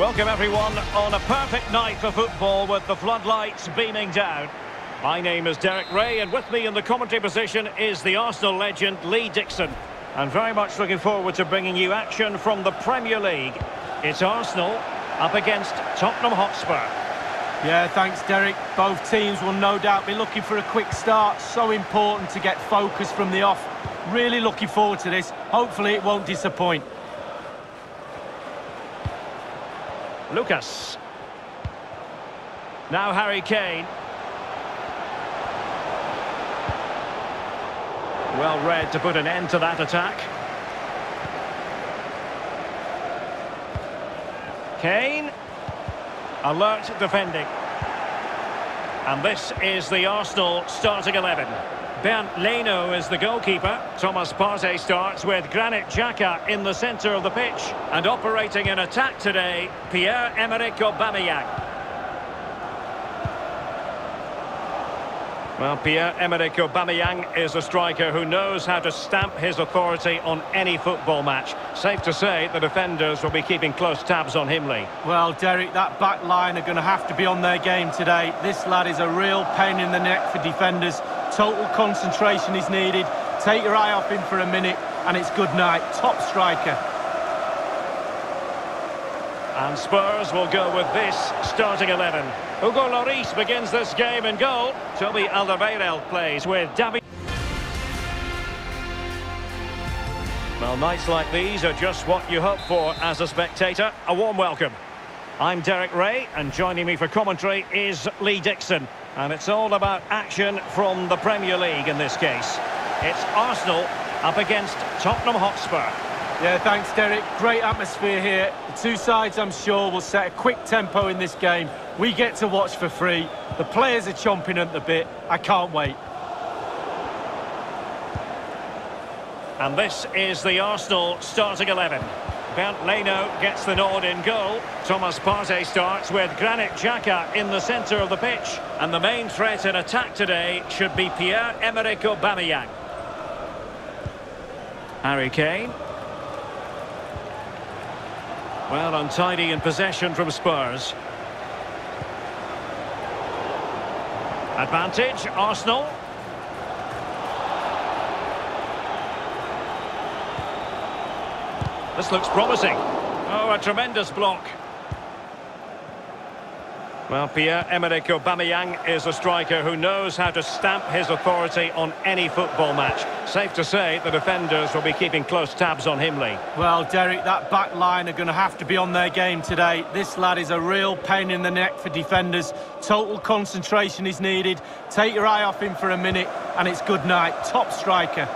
Welcome everyone on a perfect night for football with the floodlights beaming down. My name is Derek Ray and with me in the commentary position is the Arsenal legend Lee Dixon. I'm very much looking forward to bringing you action from the Premier League. It's Arsenal up against Tottenham Hotspur. Yeah, thanks Derek. Both teams will no doubt be looking for a quick start. So important to get focus from the off. Really looking forward to this. Hopefully it won't disappoint. Lucas. Now Harry Kane. Well read to put an end to that attack. Kane. Alert defending. And this is the Arsenal starting 11. Bernd Leno is the goalkeeper. Thomas Partey starts with Granit Xhaka in the centre of the pitch. And operating in attack today, Pierre-Emerick Aubameyang. Well, Pierre-Emerick Aubameyang is a striker who knows how to stamp his authority on any football match. Safe to say the defenders will be keeping close tabs on him, Lee. Well, Derek, that back line are going to have to be on their game today. This lad is a real pain in the neck for defenders. Total concentration is needed. Take your eye off him for a minute, and it's good night. Top striker. And Spurs will go with this starting 11. Hugo Lloris begins this game in goal. Toby Alderweireld plays with David. Well, nights like these are just what you hope for as a spectator. A warm welcome. I'm Derek Ray, and joining me for commentary is Lee Dixon. And it's all about action from the Premier League in this case. It's Arsenal up against Tottenham Hotspur. Yeah, thanks, Derek. Great atmosphere here. The two sides, I'm sure, will set a quick tempo in this game. We get to watch for free. The players are chomping at the bit. I can't wait. And this is the Arsenal starting 11. Bernd Leno gets the nod in goal. Thomas Partey starts with Granit Xhaka in the centre of the pitch. And the main threat in attack today should be Pierre-Emerick Aubameyang. Harry Kane. Well, untidy in possession from Spurs. Advantage, Arsenal. This looks promising. Oh, a tremendous block. Well, Pierre-Emerick Aubameyang is a striker who knows how to stamp his authority on any football match. Safe to say the defenders will be keeping close tabs on him, Lee. Well, Derek, that back line are going to have to be on their game today. This lad is a real pain in the neck for defenders. Total concentration is needed. Take your eye off him for a minute, and it's good night. Top striker.